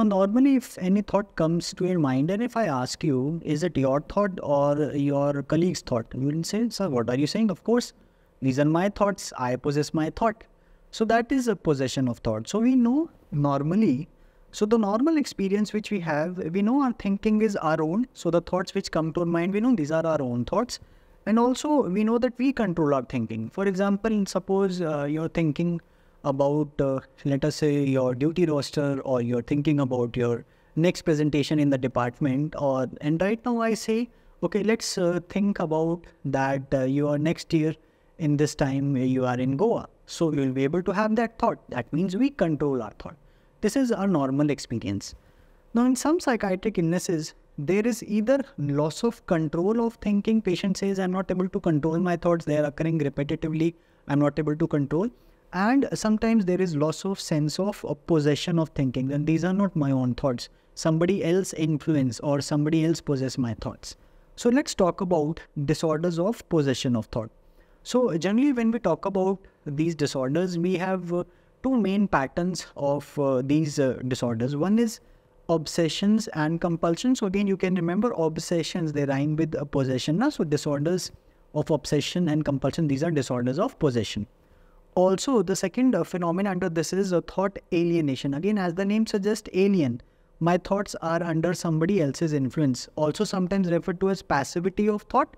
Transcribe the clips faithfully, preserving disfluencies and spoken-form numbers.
No, normally if any thought comes to your mind and if I ask you, is it your thought or your colleague's thought? You will say, sir, what are you saying? Of course, these are my thoughts. I possess my thought. So that is a possession of thought. So we know normally, so the normal experience which we have, we know our thinking is our own. So the thoughts which come to our mind, we know these are our own thoughts. And also we know that we control our thinking. For example, suppose uh, you're thinking about, uh, let us say, your duty roster, or you're thinking about your next presentation in the department, or and right now I say, okay, let's uh, think about that uh, your next year in this time you are in Goa. So you'll be able to have that thought. That means we control our thought. This is our normal experience. Now in some psychiatric illnesses, there is either loss of control of thinking. Patient says, I'm not able to control my thoughts. They are occurring repetitively. I'm not able to control. And sometimes there is loss of sense of possession of thinking. Then these are not my own thoughts. Somebody else influence or somebody else possess my thoughts. So let's talk about disorders of possession of thought. So generally when we talk about these disorders, we have uh, two main patterns of uh, these uh, disorders. One is obsessions and compulsions. So again, you can remember obsessions, they rhyme with uh, possession. Now, so disorders of obsession and compulsion, these are disorders of possession. Also, the second uh, phenomenon under this is a thought alienation. Again, as the name suggests, alien. My thoughts are under somebody else's influence. Also, sometimes referred to as passivity of thought.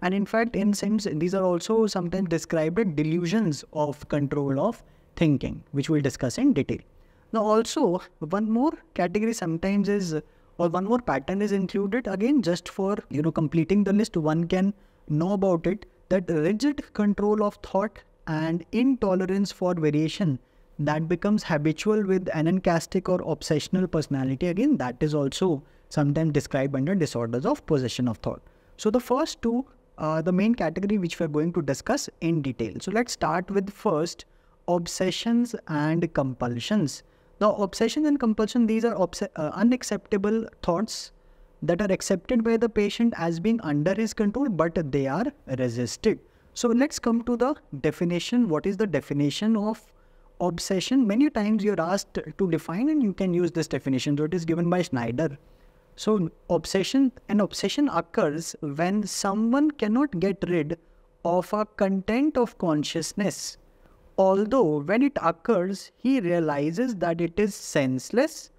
And in fact, in Sims, these are also sometimes described as delusions of control of thinking, which we'll discuss in detail. Now, also, one more category sometimes is, or one more pattern is included. Again, just for, you know, completing the list, one can know about it, that rigid control of thought and intolerance for variation that becomes habitual with an ananchastic or obsessional personality. Again, that is also sometimes described under disorders of possession of thought. So the first two are the main category which we're going to discuss in detail. So let's start with first obsessions and compulsions. Now, obsessions and compulsion, these are obs uh, unacceptable thoughts that are accepted by the patient as being under his control, but they are resisted. So let's come to the definition. What is the definition of obsession? Many times you're asked to define and you can use this definition. So it is given by Schneider. So obsession, an obsession occurs when someone cannot get rid of a content of consciousness, although when it occurs, he realizes that it is senseless,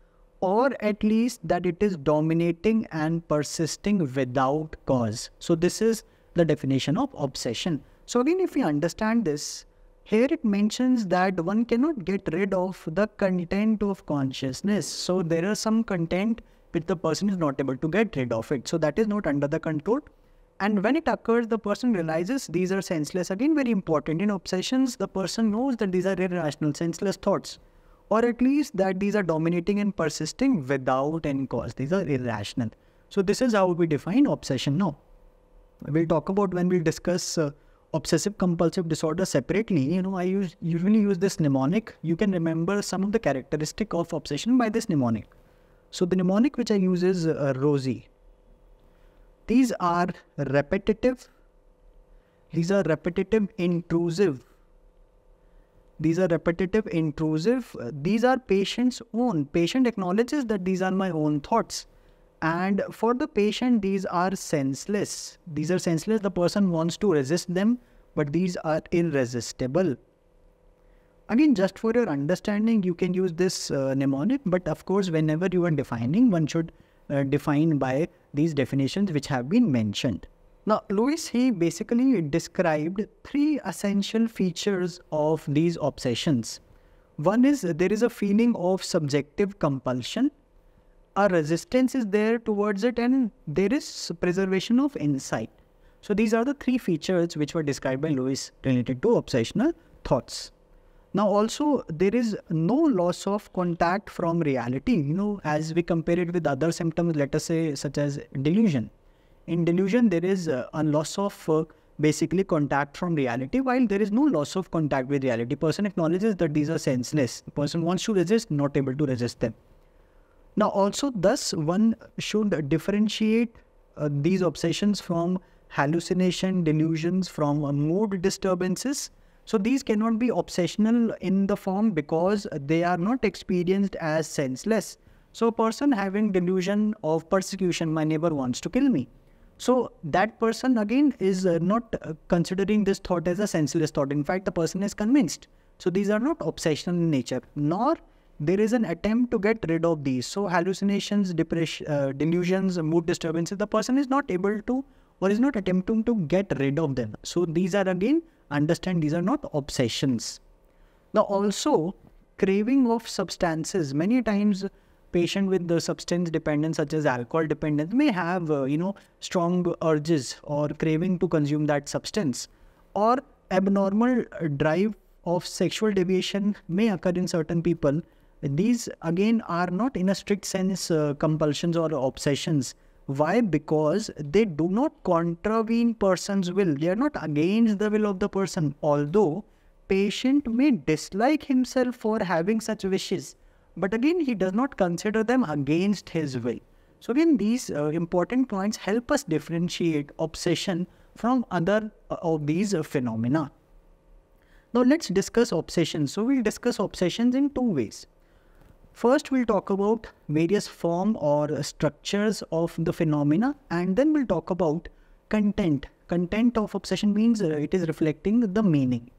or at least that it is dominating and persisting without cause. So this is the definition of obsession. So again, if we understand this, here it mentions that one cannot get rid of the content of consciousness. So there are some content which the person is not able to get rid of it. So that is not under the control. And when it occurs, the person realizes these are senseless. Again, very important. In obsessions, the person knows that these are irrational, senseless thoughts, or at least that these are dominating and persisting without any cause. These are irrational. So this is how we define obsession now. We'll talk about when we discuss uh, obsessive compulsive disorder separately. You know, I use, usually use this mnemonic. You can remember some of the characteristic of obsession by this mnemonic. So the mnemonic which I use is uh, ROSY. These are repetitive. These are repetitive intrusive. These are repetitive intrusive. Uh, these are patient's own. Patient acknowledges that these are my own thoughts. And for the patient, these are senseless. These are senseless. The person wants to resist them, but these are irresistible. Again, just for your understanding, you can use this uh, mnemonic. But of course, whenever you are defining, one should uh, define by these definitions which have been mentioned. Now, Lewis, he basically described three essential features of these obsessions. One is there is a feeling of subjective compulsion. A resistance is there towards it, and there is preservation of insight. So these are the three features which were described by Lewis related to obsessional thoughts. Now also, there is no loss of contact from reality, you know, as we compare it with other symptoms, let us say, such as delusion. In delusion, there is a, a loss of uh, basically contact from reality, while there is no loss of contact with reality. Person acknowledges that these are senseless. The person wants to resist, not able to resist them. Now also, thus one should differentiate uh, these obsessions from hallucination, delusions, from uh, mood disturbances. So these cannot be obsessional in the form because they are not experienced as senseless. So a person having delusion of persecution, my neighbor wants to kill me. So that person again is uh, not uh, considering this thought as a senseless thought. In fact, the person is convinced. So these are not obsessional in nature, nor there is an attempt to get rid of these. So hallucinations, depression, uh, delusions, mood disturbances, the person is not able to or is not attempting to get rid of them. So these are again, understand, these are not obsessions. Now also, craving of substances. Many times patient with the substance dependence such as alcohol dependence may have, uh, you know, strong urges or craving to consume that substance, or abnormal drive of sexual deviation may occur in certain people. These again are not in a strict sense uh, compulsions or obsessions. Why? Because they do not contravene person's will. They are not against the will of the person. Although patient may dislike himself for having such wishes, but again he does not consider them against his will. So again these uh, important points help us differentiate obsession from other uh, of these uh, phenomena. Now let's discuss obsessions. So we'll discuss obsessions in two ways. First, we'll talk about various form or structures of the phenomena, and then we'll talk about content. Content of obsession means uh, it is reflecting the meaning.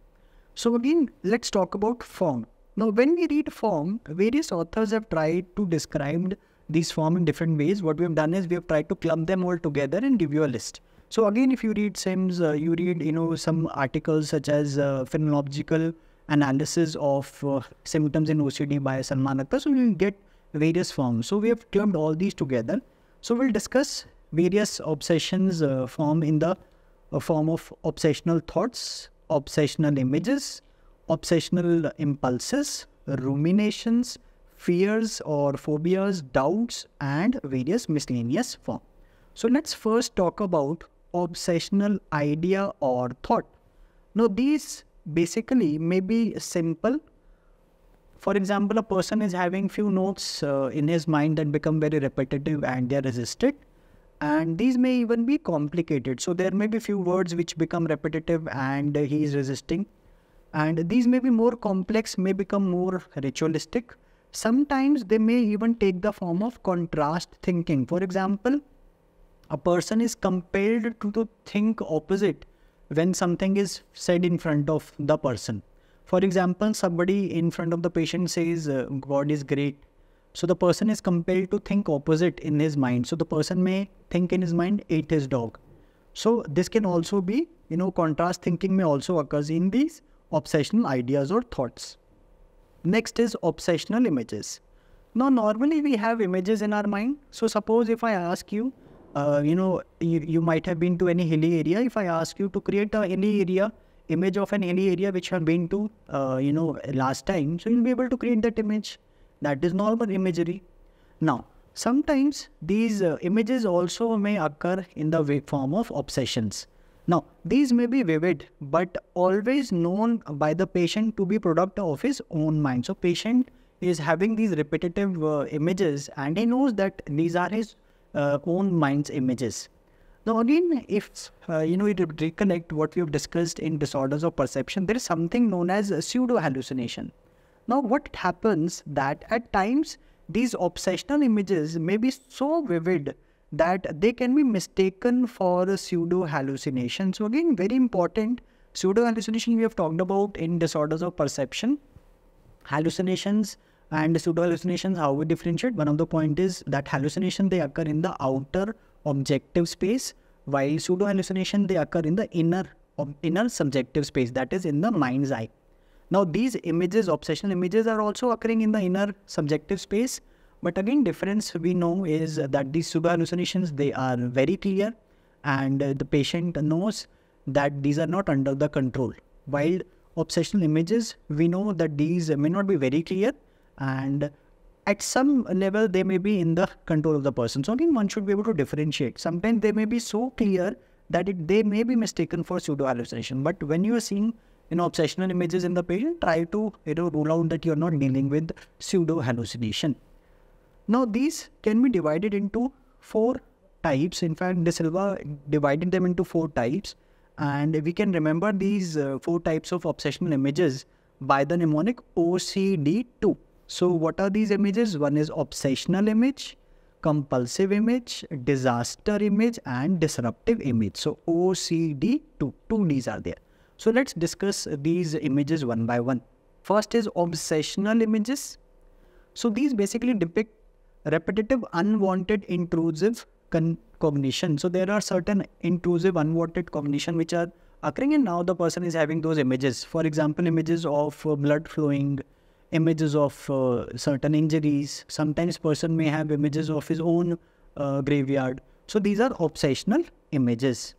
So again, let's talk about form. Now when we read form, various authors have tried to describe these form in different ways. What we have done is we have tried to clump them all together and give you a list. So again, if you read Sims, uh, you read, you know, some articles such as uh, phenomenological analysis of uh, symptoms in O C D by Salman Akhtar. So you will get various forms. So we have clumped all these together. So we'll discuss various obsessions uh, form in the uh, form of obsessional thoughts, obsessional images, obsessional impulses, ruminations, fears or phobias, doubts, and various miscellaneous forms. So let's first talk about obsessional idea or thought. Now these basically may be simple. For example, a person is having few notes uh, in his mind that become very repetitive and they are resisted. And these may even be complicated. So there may be few words which become repetitive and he is resisting. And these may be more complex, may become more ritualistic. Sometimes they may even take the form of contrast thinking. For example, a person is compelled to, to think opposite when something is said in front of the person. For example, somebody in front of the patient says, uh, God is great. So the person is compelled to think opposite in his mind. So the person may think in his mind, ate his dog. So this can also be, you know, contrast thinking may also occurs in these obsessional ideas or thoughts. Next is obsessional images. Now normally we have images in our mind. So suppose if I ask you, Uh, you know, you, you might have been to any hilly area. If I ask you to create a hilly area, image of an hilly area which you have been to, uh, you know, last time, so you'll be able to create that image. That is normal imagery. Now, sometimes these uh, images also may occur in the form of obsessions. Now, these may be vivid, but always known by the patient to be product of his own mind. So, patient is having these repetitive uh, images and he knows that these are his Uh, own mind's images. Now again, if uh, you know, we reconnect what we have discussed in disorders of perception, there is something known as pseudo hallucination. Now what happens that at times these obsessional images may be so vivid that they can be mistaken for a pseudo hallucination. So again, very important, pseudo hallucination we have talked about in disorders of perception. Hallucinations and pseudo hallucinations, how we differentiate? One of the point is that hallucination, they occur in the outer objective space, while pseudo hallucination, they occur in the inner inner subjective space, that is in the mind's eye. Now these images, obsessional images, are also occurring in the inner subjective space, but again difference we know is that these pseudo hallucinations, they are very clear and the patient knows that these are not under the control, while obsessional images, we know that these may not be very clear and at some level they may be in the control of the person. So again, one should be able to differentiate. Sometimes they may be so clear that it, they may be mistaken for pseudo hallucination. But when you are seeing, you know, obsessional images in the patient, try to, you know, rule out that you are not dealing with pseudo hallucination. Now these can be divided into four types. In fact, De Silva divided them into four types, and we can remember these uh, four types of obsessional images by the mnemonic O C D two. So what are these images? One is obsessional image, compulsive image, disaster image, and disruptive image. So O C D, two, two these are there. So let's discuss these images one by one. First is obsessional images. So these basically depict repetitive, unwanted, intrusive cognition. So there are certain intrusive, unwanted cognition which are occurring, and now the person is having those images. For example, images of uh, blood flowing, images of uh, certain injuries. Sometimes person may have images of his own uh, graveyard. So these are obsessional images.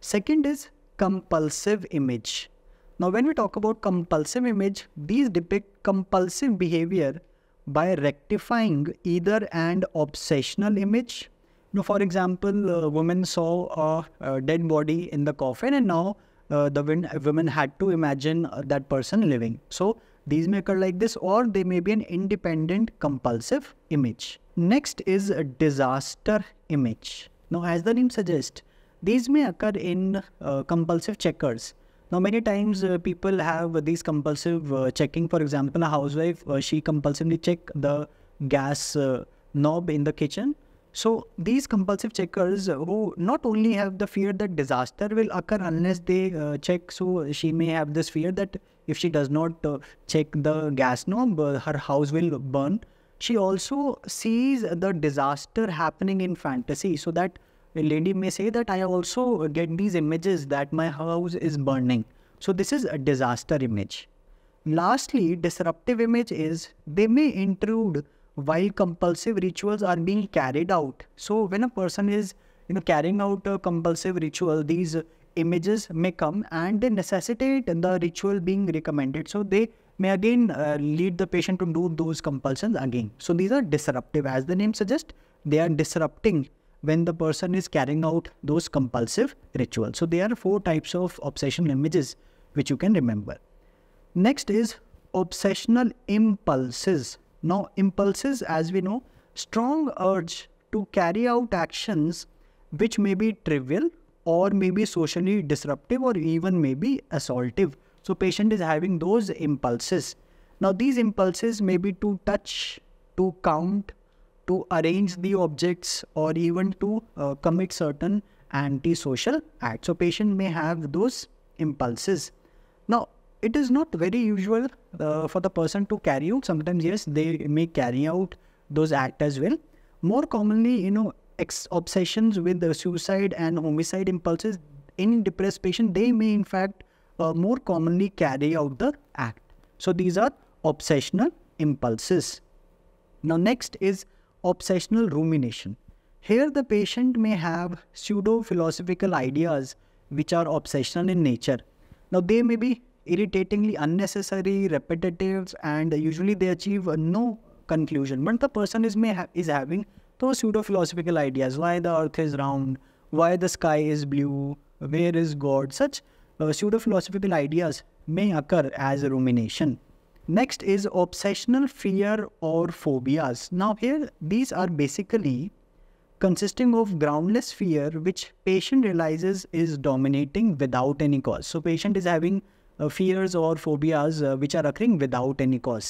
Second is compulsive image. Now when we talk about compulsive image, these depict compulsive behavior by rectifying either an obsessional image. Now, for example, a woman saw a, a dead body in the coffin, and now uh, the woman had to imagine uh, that person living. So these may occur like this, or they may be an independent compulsive image. Next is a disaster image. Now, as the name suggests, these may occur in uh, compulsive checkers. Now, many times uh, people have these compulsive uh, checking. For example, a housewife, uh, she compulsively check the gas uh, knob in the kitchen. So these compulsive checkers who not only have the fear that disaster will occur unless they uh, check, so she may have this fear that if she does not uh, check the gas knob, uh, her house will burn. She also sees the disaster happening in fantasy. So that a lady may say that I also get these images that my house is burning. So this is a disaster image. Lastly, disruptive image is they may intrude while compulsive rituals are being carried out. So when a person is you know, carrying out a compulsive ritual, these images may come and they necessitate the ritual being recommended. So they may again uh, lead the patient to do those compulsions again. So these are disruptive. As the name suggests, they are disrupting when the person is carrying out those compulsive rituals. So there are four types of obsessional images which you can remember. Next is obsessional impulses. Now, impulses, as we know, strong urge to carry out actions which may be trivial or may be socially disruptive or even may be assaultive. So patient is having those impulses. Now, these impulses may be to touch, to count, to arrange the objects, or even to uh, commit certain antisocial acts. So patient may have those impulses. Now, it is not very usual uh, for the person to carry out. Sometimes, yes, they may carry out those acts as well. More commonly, you know, ex obsessions with the suicide and homicide impulses in depressed patients, they may in fact uh, more commonly carry out the act. So these are obsessional impulses. Now next is obsessional rumination. Here the patient may have pseudo-philosophical ideas which are obsessional in nature. Now they may be irritatingly unnecessary, repetitive, and usually they achieve no conclusion. But the person is may ha is having those pseudo-philosophical ideas. Why the earth is round? Why the sky is blue? Where is God? Such uh, pseudo-philosophical ideas may occur as a rumination. Next is obsessional fear or phobias. Now here, these are basically consisting of groundless fear which patient realizes is dominating without any cause. So patient is having Uh, fears or phobias uh, which are occurring without any cause.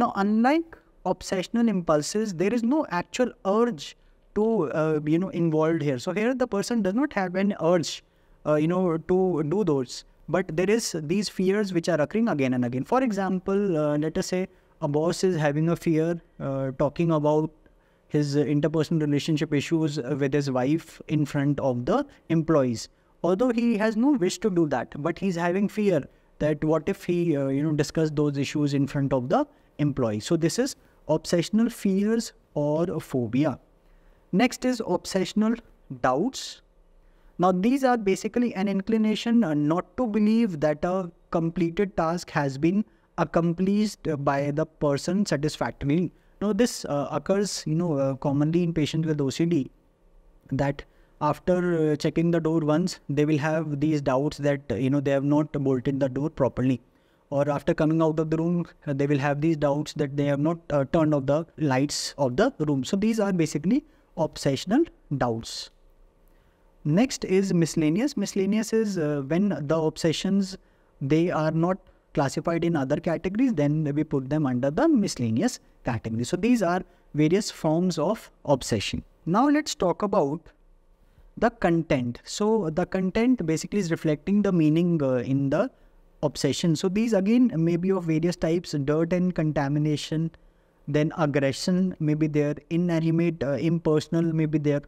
Now, unlike obsessional impulses, there is no actual urge to, uh, you know, involved here. So here the person does not have an urge, uh, you know, to do those. But there is these fears which are occurring again and again. For example, uh, let us say a boss is having a fear uh, talking about his uh, interpersonal relationship issues uh, with his wife in front of the employees. Although he has no wish to do that, but he's having fear that what if he, uh, you know, discuss those issues in front of the employee. So this is obsessional fears or phobia. Next is obsessional doubts. Now these are basically an inclination not to believe that a completed task has been accomplished by the person satisfactorily. Now this uh, occurs, you know, uh, commonly in patients with O C D, that after uh, checking the door once, they will have these doubts that, you know, they have not bolted the door properly. Or after coming out of the room, uh, they will have these doubts that they have not uh, turned off the lights of the room. So these are basically obsessional doubts. Next is miscellaneous. Miscellaneous is uh, when the obsessions, they are not classified in other categories, then we put them under the miscellaneous category. So these are various forms of obsession. Now let's talk about the content. So the content basically is reflecting the meaning uh, in the obsession. So these again may be of various types: dirt and contamination, then aggression may be there, inanimate, uh, impersonal may be there,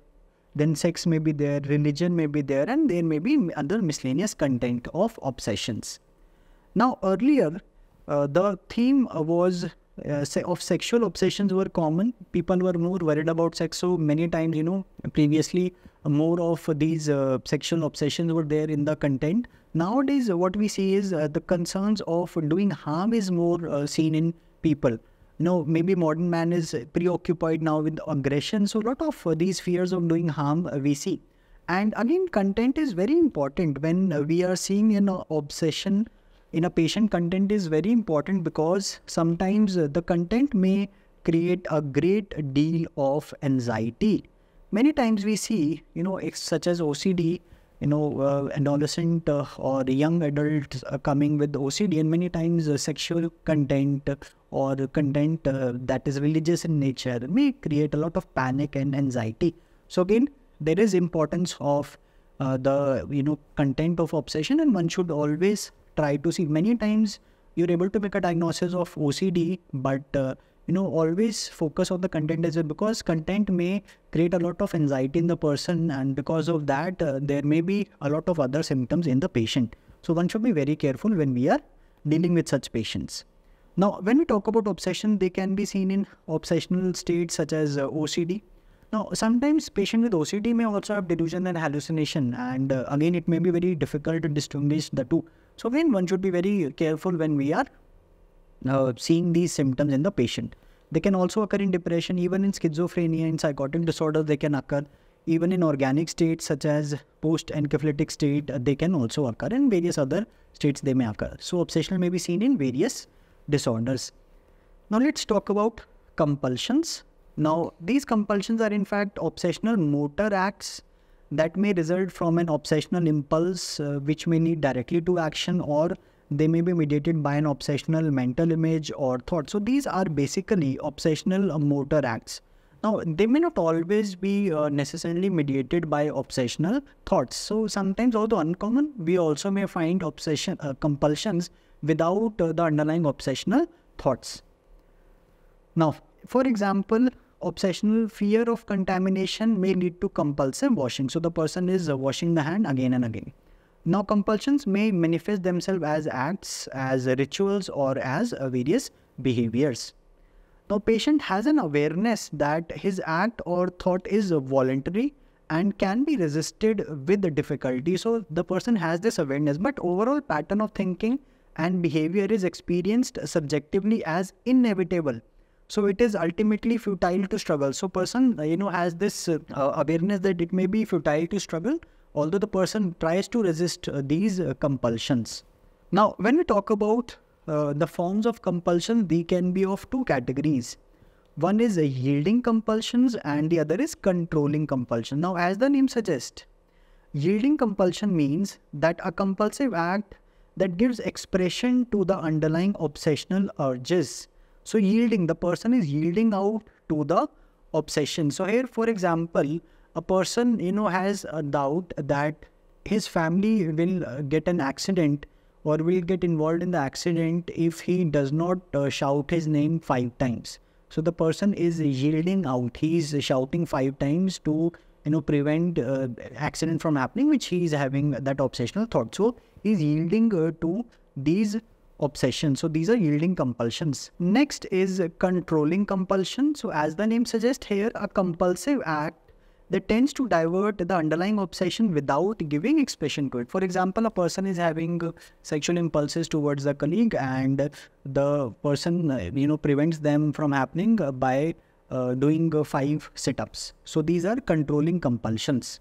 then sex may be there, religion may be there, and there may be other miscellaneous content of obsessions. Now earlier uh, the theme was uh, say of sexual obsessions were common. People were more worried about sex, so many times, you know, previously more of these uh, sexual obsessions were there in the content. Nowadays what we see is uh, the concerns of doing harm is more uh, seen in people. No, maybe modern man is preoccupied now with aggression. So a lot of uh, these fears of doing harm uh, we see. And again, content is very important when uh, we are seeing an uh, obsession in a patient. Content is very important because sometimes uh, the content may create a great deal of anxiety. Many times we see, you know, such as O C D, you know, uh, adolescent uh, or young adults uh, coming with O C D, and many times uh, sexual content uh, or content uh, that is religious in nature may create a lot of panic and anxiety. So again, there is importance of uh, the, you know, content of obsession, and one should always try to see. Many times you're able to make a diagnosis of O C D, but uh, you know, always focus on the content as well, because content may create a lot of anxiety in the person, and because of that, uh, there may be a lot of other symptoms in the patient. So one should be very careful when we are dealing with such patients. Now, when we talk about obsession, they can be seen in obsessional states such as uh, O C D. Now, sometimes patients with O C D may also have delusion and hallucination, and uh, again, it may be very difficult to distinguish the two. So again, one should be very careful when we are Uh, seeing these symptoms in the patient. They can also occur in depression, even in schizophrenia, in psychotic disorders they can occur, even in organic states such as post-encephalitic state, uh, they can also occur, and various other states they may occur. So obsession may be seen in various disorders. Now let's talk about compulsions. Now these compulsions are in fact obsessional motor acts that may result from an obsessional impulse uh, which may lead directly to action, or they may be mediated by an obsessional mental image or thought. So these are basically obsessional motor acts. Now, they may not always be uh, necessarily mediated by obsessional thoughts. So sometimes, although uncommon, we also may find obsession uh, compulsions without uh, the underlying obsessional thoughts. Now, for example, obsessional fear of contamination may lead to compulsive washing. So the person is uh, washing the hand again and again. Now, compulsions may manifest themselves as acts, as rituals, or as various behaviors. Now, patient has an awareness that his act or thought is voluntary and can be resisted with the difficulty. So, the person has this awareness, but overall pattern of thinking and behavior is experienced subjectively as inevitable. So, it is ultimately futile to struggle. So, person, you know, has this uh, awareness that it may be futile to struggle, although the person tries to resist uh, these uh, compulsions. Now, when we talk about uh, the forms of compulsion, they can be of two categories. One is uh, yielding compulsions and the other is controlling compulsion. Now, as the name suggests, yielding compulsion means that a compulsive act that gives expression to the underlying obsessional urges. So, yielding, the person is yielding out to the obsession. So, here, for example, a person, you know, has a doubt that his family will uh, get an accident or will get involved in the accident if he does not uh, shout his name five times. So the person is yielding out. He is shouting five times to, you know, prevent uh, accident from happening, which he is having that obsessional thought. So he is yielding uh, to these obsessions. So these are yielding compulsions. Next is controlling compulsion. So as the name suggests, here a compulsive act that tends to divert the underlying obsession without giving expression to it. For example, a person is having sexual impulses towards a colleague, and the person, you know, prevents them from happening by uh, doing five sit-ups. So these are controlling compulsions.